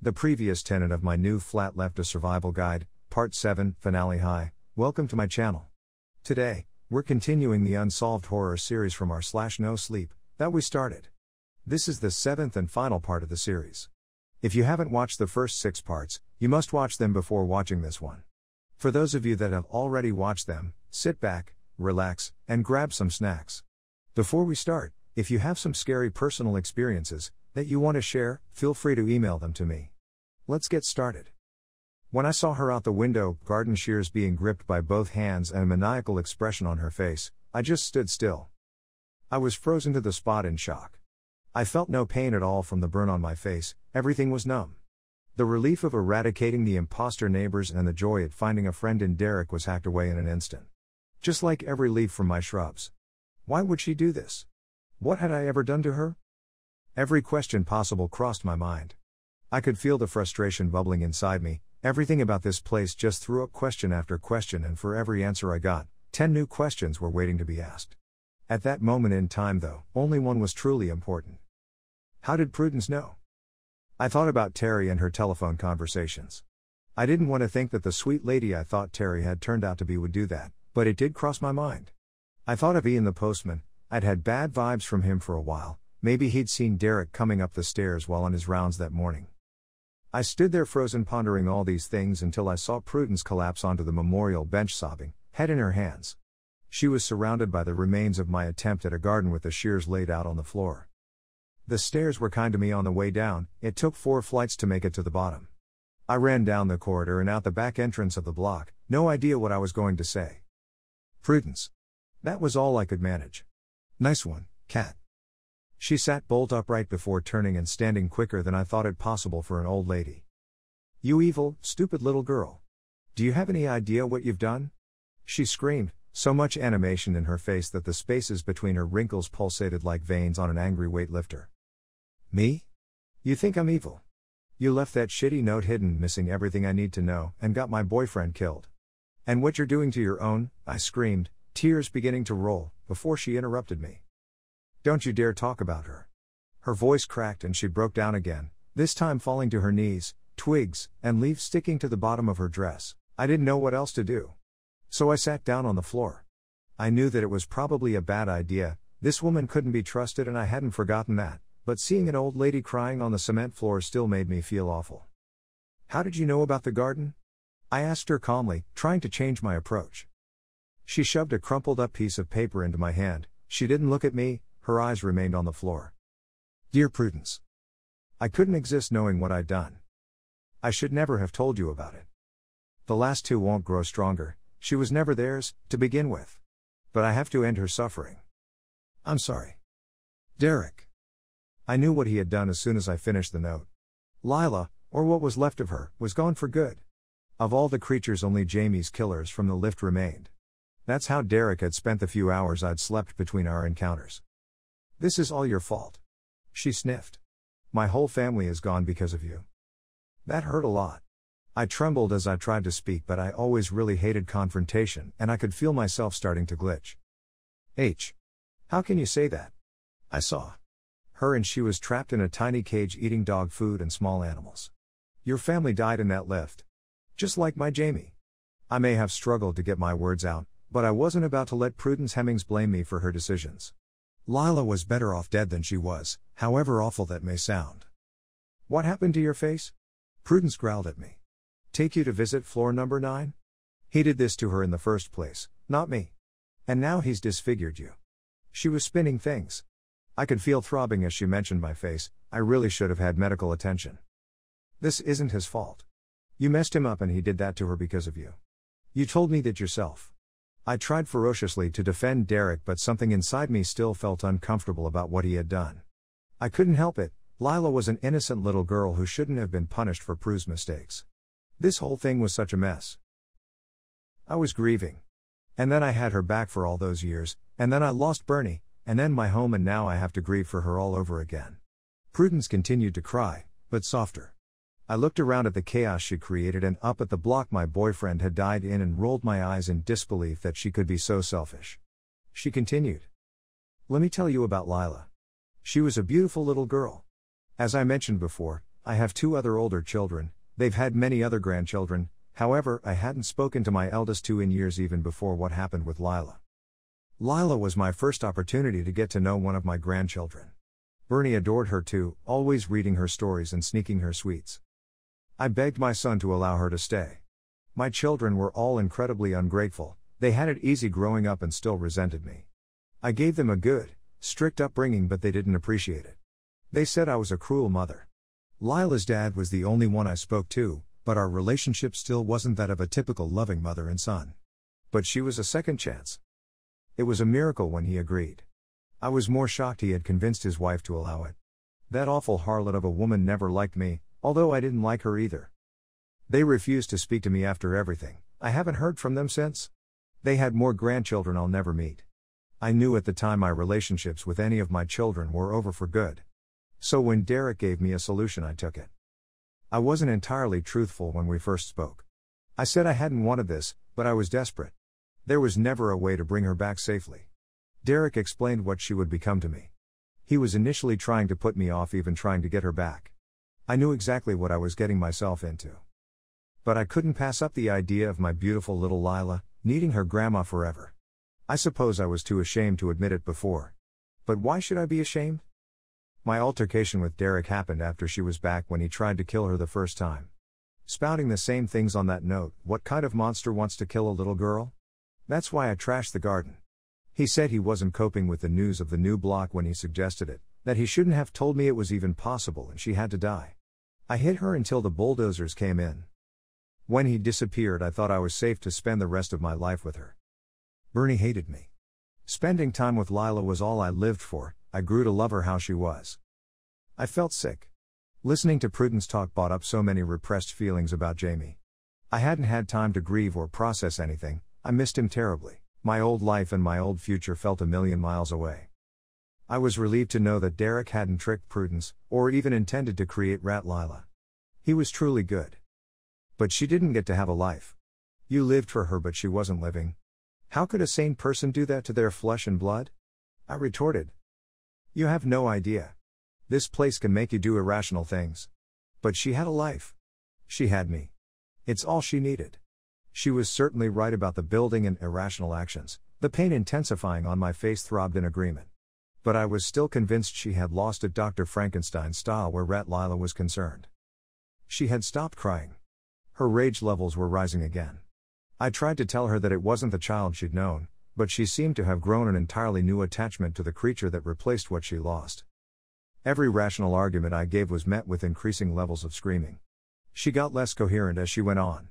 The previous tenant of my new flat left a survival guide, part 7, finale. Hi, welcome to my channel. Today, we're continuing the unsolved horror series from our /No Sleep that we started. This is the 7th and final part of the series. If you haven't watched the first 6 parts, you must watch them before watching this one. For those of you that have already watched them, sit back, relax, and grab some snacks. Before we start, if you have some scary personal experiences that you want to share, feel free to email them to me. Let's get started. When I saw her out the window, garden shears being gripped by both hands and a maniacal expression on her face, I just stood still. I was frozen to the spot in shock. I felt no pain at all from the burn on my face, everything was numb. The relief of eradicating the imposter neighbors and the joy at finding a friend in Derek was hacked away in an instant. Just like every leaf from my shrubs. Why would she do this? What had I ever done to her? Every question possible crossed my mind. I could feel the frustration bubbling inside me, everything about this place just threw up question after question, and for every answer I got, 10 new questions were waiting to be asked. At that moment in time though, only one was truly important. How did Prudence know? I thought about Terry and her telephone conversations. I didn't want to think that the sweet lady I thought Terry had turned out to be would do that, but it did cross my mind. I thought of Ian the postman. I'd had bad vibes from him for a while. Maybe he'd seen Derek coming up the stairs while on his rounds that morning. I stood there frozen, pondering all these things until I saw Prudence collapse onto the memorial bench sobbing, head in her hands. She was surrounded by the remains of my attempt at a garden with the shears laid out on the floor. The stairs were kind to me on the way down, it took 4 flights to make it to the bottom. I ran down the corridor and out the back entrance of the block, no idea what I was going to say. Prudence. That was all I could manage. Nice one, cat. She sat bolt upright before turning and standing quicker than I thought it possible for an old lady. You evil, stupid little girl. Do you have any idea what you've done? She screamed, so much animation in her face that the spaces between her wrinkles pulsated like veins on an angry weightlifter. Me? You think I'm evil? You left that shitty note hidden, missing everything I need to know, and got my boyfriend killed. And what you're doing to your own, I screamed, tears beginning to roll, before she interrupted me. Don't you dare talk about her. Her voice cracked and she broke down again, this time falling to her knees, twigs and leaves sticking to the bottom of her dress. I didn't know what else to do. So I sat down on the floor. I knew that it was probably a bad idea, this woman couldn't be trusted and I hadn't forgotten that, but seeing an old lady crying on the cement floor still made me feel awful. How did you know about the garden? I asked her calmly, trying to change my approach. She shoved a crumpled up piece of paper into my hand, she didn't look at me, her eyes remained on the floor. Dear Prudence. I couldn't exist knowing what I'd done. I should never have told you about it. The last 2 won't grow stronger, she was never theirs, to begin with. But I have to end her suffering. I'm sorry. Derek. I knew what he had done as soon as I finished the note. Lila, or what was left of her, was gone for good. Of all the creatures, only Jamie's killers from the lift remained. That's how Derek had spent the few hours I'd slept between our encounters. This is all your fault. She sniffed. My whole family is gone because of you. That hurt a lot. I trembled as I tried to speak, but I always really hated confrontation and I could feel myself starting to glitch. H. How can you say that? I saw her and she was trapped in a tiny cage eating dog food and small animals. Your family died in that lift. Just like my Jamie. I may have struggled to get my words out, but I wasn't about to let Prudence Hemmings blame me for her decisions. Lila was better off dead than she was, however awful that may sound. What happened to your face? Prudence growled at me. Take you to visit floor number 9? He did this to her in the first place, not me. And now he's disfigured you. She was spinning things. I could feel throbbing as she mentioned my face, I really should have had medical attention. This isn't his fault. You messed him up and he did that to her because of you. You told me that yourself. I tried ferociously to defend Derek, but something inside me still felt uncomfortable about what he had done. I couldn't help it, Lila was an innocent little girl who shouldn't have been punished for Prue's mistakes. This whole thing was such a mess. I was grieving. And then I had her back for all those years, and then I lost Bernie, and then my home, and now I have to grieve for her all over again. Prudence continued to cry, but softer. I looked around at the chaos she created and up at the block my boyfriend had died in and rolled my eyes in disbelief that she could be so selfish. She continued. Let me tell you about Lila. She was a beautiful little girl. As I mentioned before, I have two other older children, they've had many other grandchildren, however I hadn't spoken to my eldest two in years even before what happened with Lila. Lila was my first opportunity to get to know one of my grandchildren. Bernie adored her too, always reading her stories and sneaking her sweets. I begged my son to allow her to stay. My children were all incredibly ungrateful, they had it easy growing up and still resented me. I gave them a good, strict upbringing but they didn't appreciate it. They said I was a cruel mother. Lila's dad was the only one I spoke to, but our relationship still wasn't that of a typical loving mother and son. But she was a second chance. It was a miracle when he agreed. I was more shocked he had convinced his wife to allow it. That awful harlot of a woman never liked me, although I didn't like her either. They refused to speak to me after everything. I haven't heard from them since. They had more grandchildren I'll never meet. I knew at the time my relationships with any of my children were over for good. So when Derek gave me a solution I took it. I wasn't entirely truthful when we first spoke. I said I hadn't wanted this, but I was desperate. There was never a way to bring her back safely. Derek explained what she would become to me. He was initially trying to put me off even trying to get her back. I knew exactly what I was getting myself into. But I couldn't pass up the idea of my beautiful little Lila, needing her grandma forever. I suppose I was too ashamed to admit it before. But why should I be ashamed? My altercation with Derek happened after she was back when he tried to kill her the first time. Spouting the same things on that note, what kind of monster wants to kill a little girl? That's why I trashed the garden. He said he wasn't coping with the news of the new block when he suggested it, that he shouldn't have told me it was even possible and she had to die. I hid her until the bulldozers came in. When he disappeared I thought I was safe to spend the rest of my life with her. Bernie hated me. Spending time with Lila was all I lived for, I grew to love her how she was. I felt sick. Listening to Prudence talk brought up so many repressed feelings about Jamie. I hadn't had time to grieve or process anything, I missed him terribly. My old life and my old future felt a million miles away. I was relieved to know that Derek hadn't tricked Prudence, or even intended to create Rat Lila. He was truly good. But she didn't get to have a life. You lived for her but she wasn't living. How could a sane person do that to their flesh and blood? I retorted. You have no idea. This place can make you do irrational things. But she had a life. She had me. It's all she needed. She was certainly right about the building and irrational actions, the pain intensifying on my face throbbed in agreement. But I was still convinced she had lost it Dr. Frankenstein style where Rat Lila was concerned. She had stopped crying. Her rage levels were rising again. I tried to tell her that it wasn't the child she'd known, but she seemed to have grown an entirely new attachment to the creature that replaced what she lost. Every rational argument I gave was met with increasing levels of screaming. She got less coherent as she went on.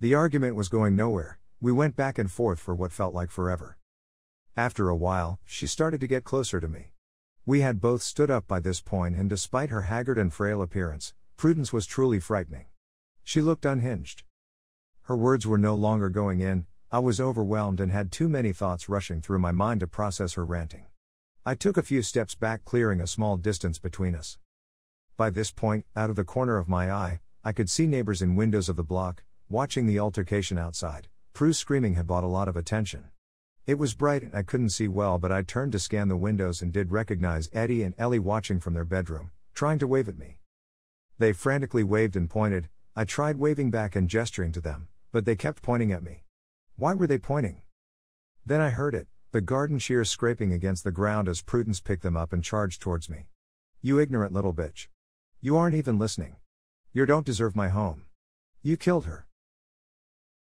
The argument was going nowhere, we went back and forth for what felt like forever. After a while, she started to get closer to me. We had both stood up by this point and despite her haggard and frail appearance, Prudence was truly frightening. She looked unhinged. Her words were no longer going in, I was overwhelmed and had too many thoughts rushing through my mind to process her ranting. I took a few steps back, clearing a small distance between us. By this point, out of the corner of my eye, I could see neighbors in windows of the block, watching the altercation outside. Prue's screaming had brought a lot of attention. It was bright and I couldn't see well but I turned to scan the windows and did recognize Eddie and Ellie watching from their bedroom, trying to wave at me. They frantically waved and pointed. I tried waving back and gesturing to them, but they kept pointing at me. Why were they pointing? Then I heard it, the garden shears scraping against the ground as Prudence picked them up and charged towards me. You ignorant little bitch. You aren't even listening. You don't deserve my home. You killed her.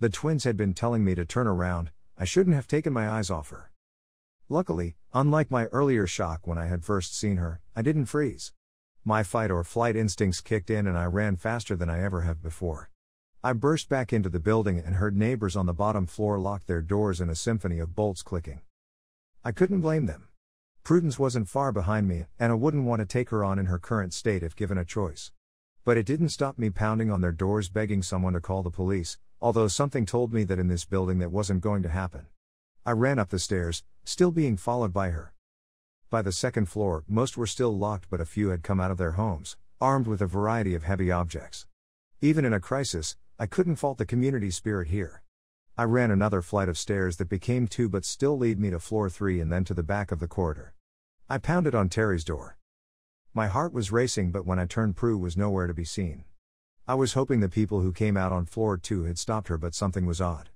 The twins had been telling me to turn around, I shouldn't have taken my eyes off her. Luckily, unlike my earlier shock when I had first seen her, I didn't freeze. My fight or flight instincts kicked in and I ran faster than I ever have before. I burst back into the building and heard neighbors on the bottom floor lock their doors in a symphony of bolts clicking. I couldn't blame them. Prudence wasn't far behind me, and I wouldn't want to take her on in her current state if given a choice. But it didn't stop me pounding on their doors begging someone to call the police, although something told me that in this building that wasn't going to happen. I ran up the stairs, still being followed by her. By the second floor, most were still locked but a few had come out of their homes, armed with a variety of heavy objects. Even in a crisis, I couldn't fault the community spirit here. I ran another flight of stairs that became two but still lead me to floor 3 and then to the back of the corridor. I pounded on Terry's door. My heart was racing, but when I turned, Prue was nowhere to be seen. I was hoping the people who came out on floor 2 had stopped her, but something was odd.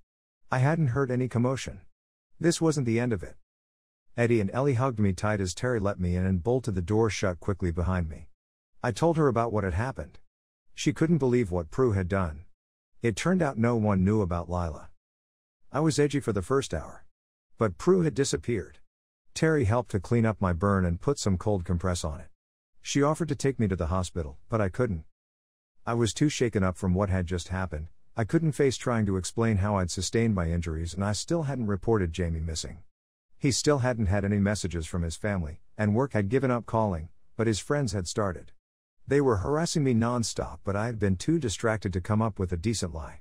I hadn't heard any commotion. This wasn't the end of it. Eddie and Ellie hugged me tight as Terry let me in and bolted the door shut quickly behind me. I told her about what had happened. She couldn't believe what Prue had done. It turned out no one knew about Lila. I was edgy for the first hour. But Prue had disappeared. Terry helped to clean up my burn and put some cold compress on it. She offered to take me to the hospital, but I couldn't. I was too shaken up from what had just happened. I couldn't face trying to explain how I'd sustained my injuries, and I still hadn't reported Jamie missing. He still hadn't had any messages from his family, and work had given up calling, but his friends had started. They were harassing me non-stop, but I had been too distracted to come up with a decent lie.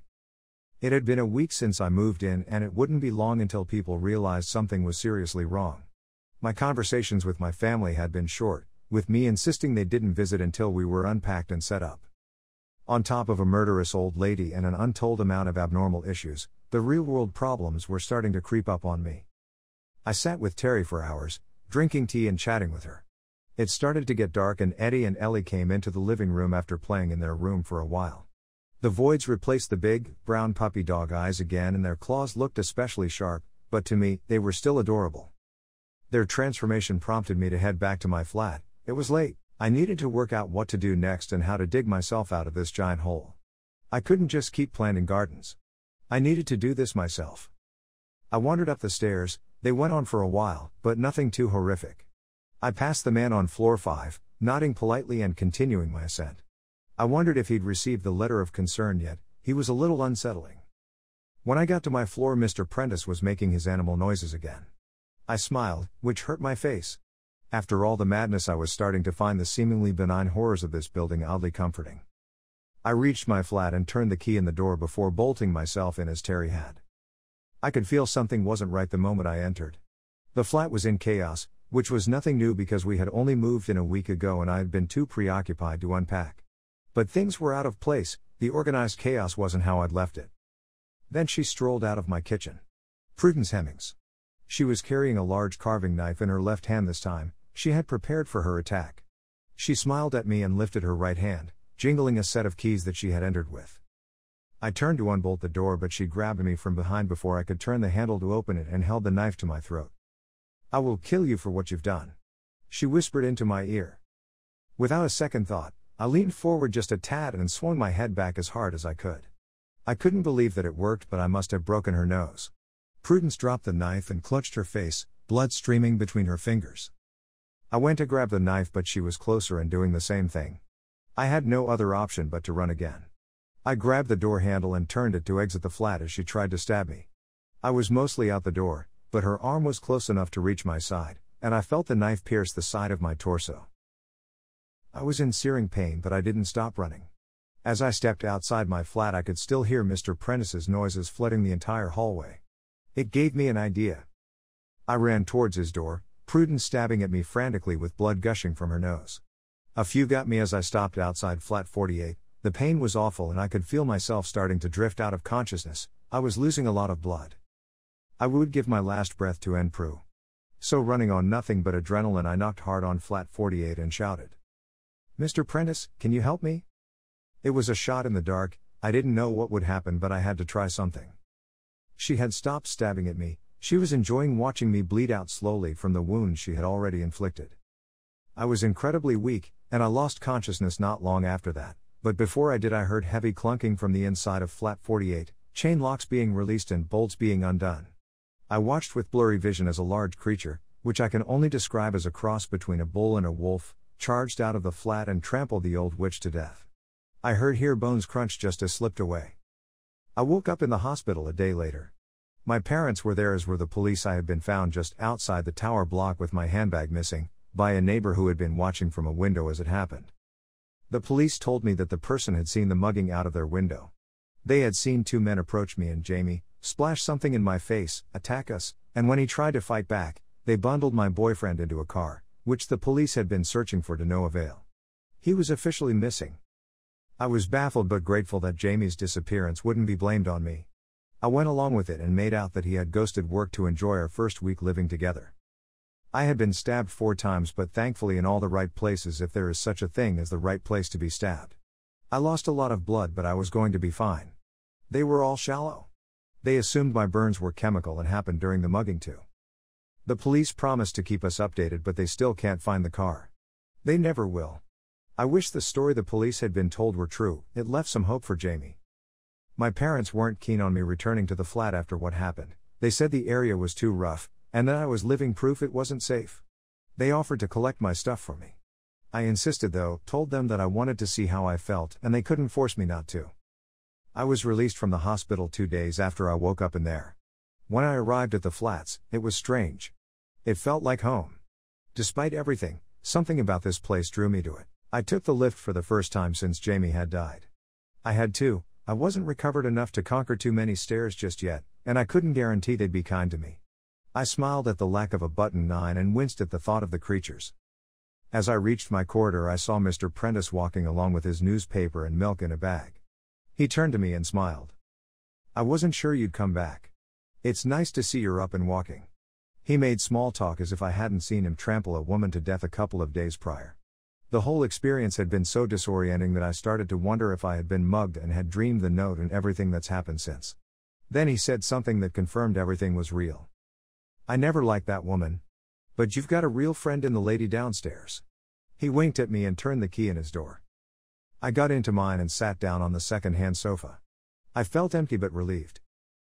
It had been a week since I moved in, and it wouldn't be long until people realized something was seriously wrong. My conversations with my family had been short, with me insisting they didn't visit until we were unpacked and set up. On top of a murderous old lady and an untold amount of abnormal issues, the real-world problems were starting to creep up on me. I sat with Terry for hours, drinking tea and chatting with her. It started to get dark, and Eddie and Ellie came into the living room after playing in their room for a while. The voids replaced the big, brown puppy dog eyes again, and their claws looked especially sharp, but to me, they were still adorable. Their transformation prompted me to head back to my flat. It was late. I needed to work out what to do next and how to dig myself out of this giant hole. I couldn't just keep planting gardens. I needed to do this myself. I wandered up the stairs. They went on for a while, but nothing too horrific. I passed the man on floor 5, nodding politely and continuing my ascent. I wondered if he'd received the letter of concern yet. He was a little unsettling. When I got to my floor, Mr. Prentice was making his animal noises again. I smiled, which hurt my face. After all the madness, I was starting to find the seemingly benign horrors of this building oddly comforting. I reached my flat and turned the key in the door before bolting myself in as Terry had. I could feel something wasn't right the moment I entered. The flat was in chaos, which was nothing new because we had only moved in a week ago and I had been too preoccupied to unpack. But things were out of place. The organized chaos wasn't how I'd left it. Then she strolled out of my kitchen. Prudence Hemmings. She was carrying a large carving knife in her left hand this time. She had prepared for her attack. She smiled at me and lifted her right hand, jingling a set of keys that she had entered with. I turned to unbolt the door, but she grabbed me from behind before I could turn the handle to open it and held the knife to my throat. "I will kill you for what you've done," she whispered into my ear. Without a second thought, I leaned forward just a tad and swung my head back as hard as I could. I couldn't believe that it worked, but I must have broken her nose. Prudence dropped the knife and clutched her face, blood streaming between her fingers. I went to grab the knife, but she was closer and doing the same thing. I had no other option but to run again. I grabbed the door handle and turned it to exit the flat as she tried to stab me. I was mostly out the door, but her arm was close enough to reach my side, and I felt the knife pierce the side of my torso. I was in searing pain, but I didn't stop running. As I stepped outside my flat, I could still hear Mr. Prentice's noises flooding the entire hallway. It gave me an idea. I ran towards his door, Prudence stabbing at me frantically with blood gushing from her nose. A few got me as I stopped outside flat 48. The pain was awful and I could feel myself starting to drift out of consciousness. I was losing a lot of blood. I would give my last breath to end Prue. So running on nothing but adrenaline, I knocked hard on flat 48 and shouted, "Mr. Prentice, can you help me?" It was a shot in the dark. I didn't know what would happen, but I had to try something. She had stopped stabbing at me. She was enjoying watching me bleed out slowly from the wound she had already inflicted. I was incredibly weak, and I lost consciousness not long after that, but before I did, I heard heavy clunking from the inside of flat 48, chain locks being released and bolts being undone. I watched with blurry vision as a large creature, which I can only describe as a cross between a bull and a wolf, charged out of the flat and trampled the old witch to death. I heard her bones crunch just as slipped away. I woke up in the hospital a day later. My parents were there, as were the police. I had been found just outside the tower block with my handbag missing, by a neighbor who had been watching from a window as it happened. The police told me that the person had seen the mugging out of their window. They had seen two men approach me and Jamie, splash something in my face, attack us, and when he tried to fight back, they bundled my boyfriend into a car, which the police had been searching for to no avail. He was officially missing. I was baffled but grateful that Jamie's disappearance wouldn't be blamed on me. I went along with it and made out that he had ghosted work to enjoy our first week living together. I had been stabbed 4 times, but thankfully in all the right places, if there is such a thing as the right place to be stabbed. I lost a lot of blood, but I was going to be fine. They were all shallow. They assumed my burns were chemical and happened during the mugging too. The police promised to keep us updated, but they still can't find the car. They never will. I wish the story the police had been told were true. It left some hope for Jamie. My parents weren't keen on me returning to the flat after what happened. They said the area was too rough, and that I was living proof it wasn't safe. They offered to collect my stuff for me. I insisted though, told them that I wanted to see how I felt, and they couldn't force me not to. I was released from the hospital 2 days after I woke up in there. When I arrived at the flats, it was strange. It felt like home. Despite everything, something about this place drew me to it. I took the lift for the first time since Jamie had died. I had to. I wasn't recovered enough to conquer too many stairs just yet, and I couldn't guarantee they'd be kind to me. I smiled at the lack of a button 9 and winced at the thought of the creatures. As I reached my corridor, I saw Mr. Prentice walking along with his newspaper and milk in a bag. He turned to me and smiled. "I wasn't sure you'd come back. It's nice to see you're up and walking." He made small talk as if I hadn't seen him trample a woman to death a couple of days prior. The whole experience had been so disorienting that I started to wonder if I had been mugged and had dreamed the note and everything that's happened since. Then he said something that confirmed everything was real. "I never liked that woman. But you've got a real friend in the lady downstairs." He winked at me and turned the key in his door. I got into mine and sat down on the second-hand sofa. I felt empty but relieved.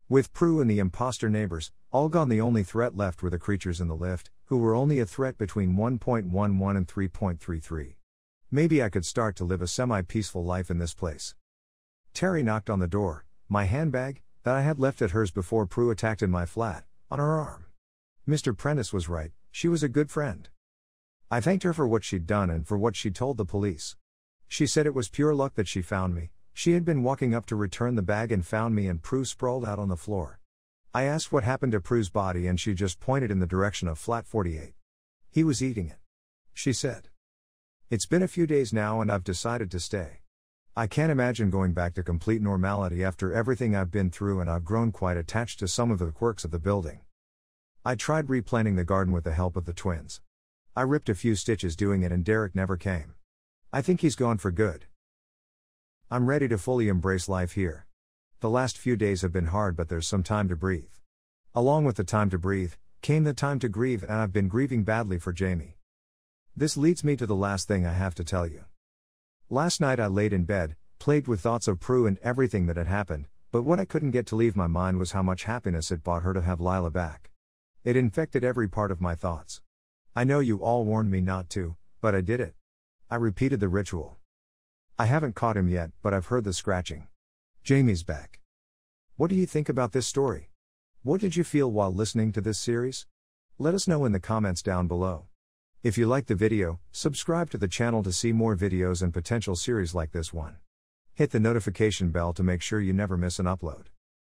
With Prue and the imposter neighbors all gone, the only threat left were the creatures in the lift, who were only a threat between 1.11 and 3.33. Maybe I could start to live a semi-peaceful life in this place. Terry knocked on the door. My handbag, that I had left at hers before Prue attacked in my flat, on her arm. Mr. Prentice was right, she was a good friend. I thanked her for what she'd done and for what she'd told the police. She said it was pure luck that she found me. She had been walking up to return the bag and found me and Prue sprawled out on the floor. I asked what happened to Prue's body and she just pointed in the direction of flat 48. "He was eating it," she said. "It's been a few days now and I've decided to stay. I can't imagine going back to complete normality after everything I've been through, and I've grown quite attached to some of the quirks of the building." I tried replanting the garden with the help of the twins. I ripped a few stitches doing it and Derek never came. I think he's gone for good. I'm ready to fully embrace life here. The last few days have been hard, but there's some time to breathe. Along with the time to breathe, came the time to grieve, and I've been grieving badly for Jamie. This leads me to the last thing I have to tell you. Last night I laid in bed, plagued with thoughts of Prue and everything that had happened, but what I couldn't get to leave my mind was how much happiness it brought her to have Lila back. It infected every part of my thoughts. I know you all warned me not to, but I did it. I repeated the ritual. I haven't caught him yet, but I've heard the scratching. Jamie's back. What do you think about this story? What did you feel while listening to this series? Let us know in the comments down below. If you like the video, subscribe to the channel to see more videos and potential series like this one. Hit the notification bell to make sure you never miss an upload.